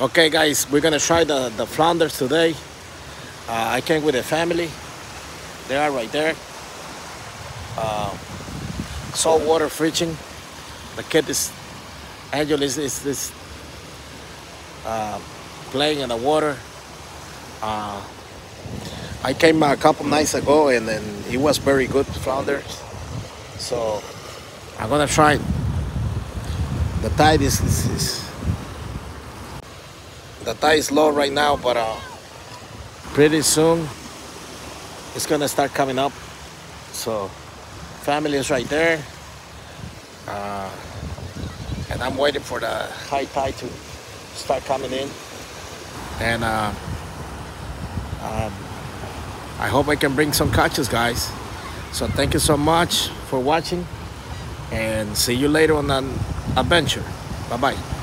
Okay guys, we're gonna try the flounders today. I came with a family. They are right there. Saltwater fishing. The kid is, Angel is playing in the water. I came a couple nights ago and then it was very good flounders. So I'm gonna try it. The tide is low right now, but pretty soon it's gonna start coming up. So family is right there, and I'm waiting for the high tide to start coming in, and I hope I can bring some catches, guys. So thank you so much for watching, and see you later on an adventure. Bye bye.